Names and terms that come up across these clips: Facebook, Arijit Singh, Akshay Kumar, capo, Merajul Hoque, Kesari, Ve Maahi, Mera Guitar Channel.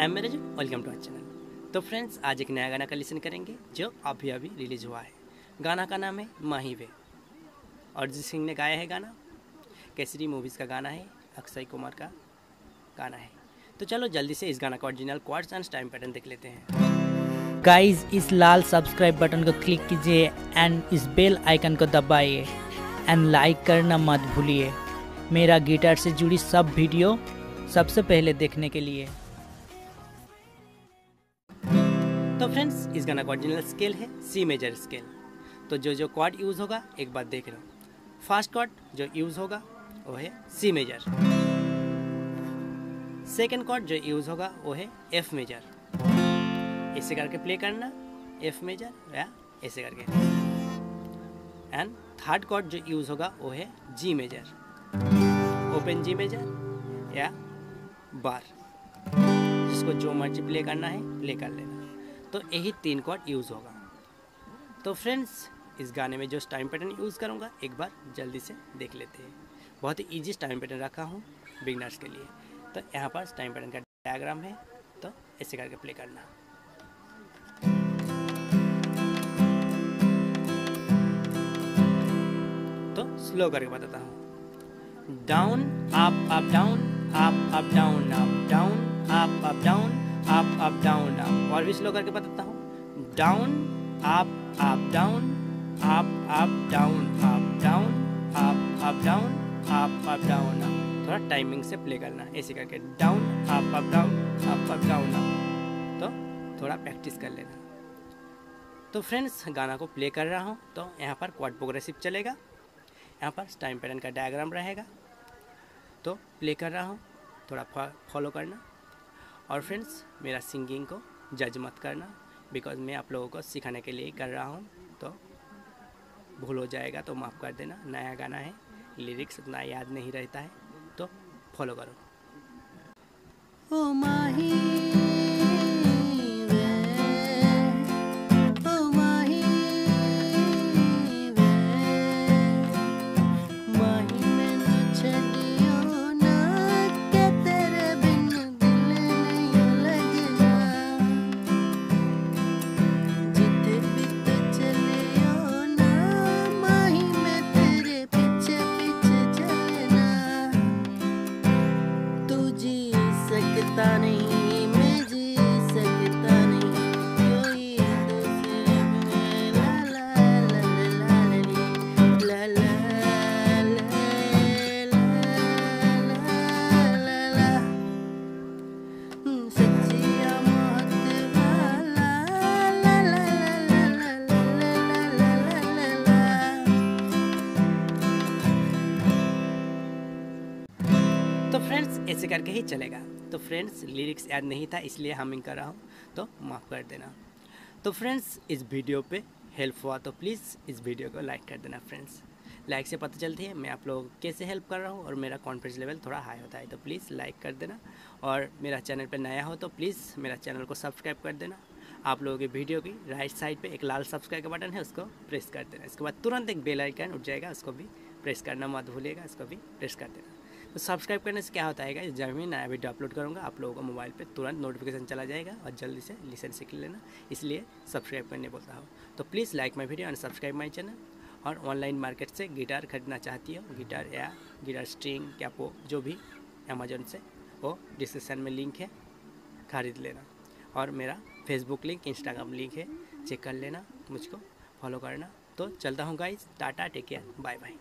I am Meraj, welcome to our channel. तो friends, आज एक नया गाना का लिसन करेंगे जो अभी अभी रिलीज हुआ है। गाना का नाम है माही वे। अरिजीत सिंह ने गाया है गाना, केसरी मूवीज़ का गाना है, अक्षय कुमार का गाना है। तो चलो जल्दी से इस गाना का original chords and time pattern देख लेते हैं। गाइज, इस लाल सब्सक्राइब बटन को क्लिक कीजिए एंड इस बेल आइकन को दबाइए एंड लाइक करना मत भूलिए मेरा गिटार से जुड़ी सब वीडियो सबसे पहले देखने के लिए। तो फ्रेंड्स, इस गाना का ओरिजिनल स्केल है सी मेजर स्केल। तो जो जो क्वार्ड यूज़ होगा एक बार देख लो। फर्स्ट क्वार्ड जो यूज़ होगा वो है सी मेजर, सेकंड क्वार्ड जो यूज़ होगा वो है एफ मेजर। ऐसे करके प्ले करना, एफ मेजर या ऐसे करके। एंड थर्ड क्वार्ड जो यूज़ होगा वो है G major, open G major या बार, जिसको जो मर्जी प्ले करना है प्ले कर लेना। तो यही तीन क्वार्ड यूज़ होगा। तो फ्रेंड्स, इस गाने में जो टाइम पैटर्न यूज़ करूँगा एक बार जल्दी से देख लेते हैं। बहुत ही ईजी टाइम पैटर्न रखा हूँ बिगनर्स के लिए। तो यहाँ पर टाइम पैटर्न का डायग्राम है, तो ऐसे करके प्ले करना। तो स्लो करके बताता हूँ। Down up down, up down, up down, up down, up down, up. और भी स्लो करके बताता हूँ। Down up down, up down, up down, up down, up down. थोड़ा टाइमिंग से प्ले करना, ऐसे करके down up down, up down. तो थोड़ा प्रैक्टिस कर लेना। तो फ्रेंड्स, गाना को प्ले कर रहा हूँ। तो यहाँ पर क्वार्ड प्रोग्रेसिव चलेगा, यहाँ पर टाइम पैटर्न का डायग्राम रहेगा। तो प्ले कर रहा हूँ, थोड़ा फॉलो करना। और फ्रेंड्स, मेरा सिंगिंग को जज मत करना, बिकॉज मैं आप लोगों को सिखाने के लिए कर रहा हूँ। तो भूल हो जाएगा तो माफ़ कर देना, नया गाना है, लिरिक्स उतना याद नहीं रहता है। तो फॉलो करो। ओ माही नहीं, मैं जी सकता नहीं, कोई तो सिर्फ मैं ला ला ला ला ला ला ला ला। सच्चिया मौत वाला ला ला ला ला ला ला ला। तो फ्रेंड्स, ऐसे करके ही चलेगा। तो फ्रेंड्स, लिरिक्स याद नहीं था इसलिए हमिंग कर रहा हूँ, तो माफ़ कर देना। तो फ्रेंड्स, इस वीडियो पे हेल्प हुआ तो प्लीज़ इस वीडियो को लाइक कर देना। फ्रेंड्स, लाइक से पता चलती है मैं आप लोगों को कैसे हेल्प कर रहा हूँ और मेरा कॉन्फिडेंस लेवल थोड़ा हाई होता है। तो प्लीज़ लाइक कर देना। और मेरा चैनल पर नया हो तो प्लीज़ मेरा चैनल को सब्सक्राइब कर देना। आप लोगों की वीडियो की राइट साइड पर एक लाल सब्सक्राइब का बटन है, उसको प्रेस कर देना। इसके बाद तुरंत एक बेल आइकन उठ जाएगा, उसको भी प्रेस करना मत भूलिएगा, उसको भी प्रेस कर देना। तो सब्सक्राइब करने से क्या होता है कि जब मैं नया वीडियो अपलोड करूँगा आप लोगों को मोबाइल पे तुरंत नोटिफिकेशन चला जाएगा और जल्दी से लिसन सीख लेना। इसलिए सब्सक्राइब करने बोलता हूँ। तो please like my video and subscribe my channel. और ऑनलाइन मार्केट से गिटार खरीदना चाहती हो, गिटार या गिटार स्ट्रिंग कैपो जो भी, अमेजोन से, वो डिस्क्रिप्शन में लिंक है, खरीद लेना। और मेरा फेसबुक लिंक, इंस्टाग्राम लिंक है, चेक कर लेना, मुझको फॉलो करना। तो चलता हूँ guys, Tata, take care, bye bye.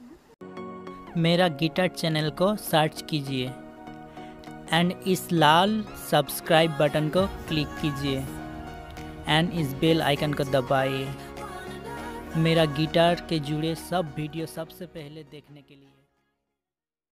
मेरा गिटार चैनल को सर्च कीजिए एंड इस लाल सब्सक्राइब बटन को क्लिक कीजिए एंड इस बेल आइकन को दबाइए मेरा गिटार के जुड़े सब वीडियो सबसे पहले देखने के लिए।